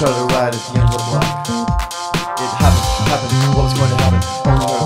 Try to ride at the end of the block. It happened, what was going to happen?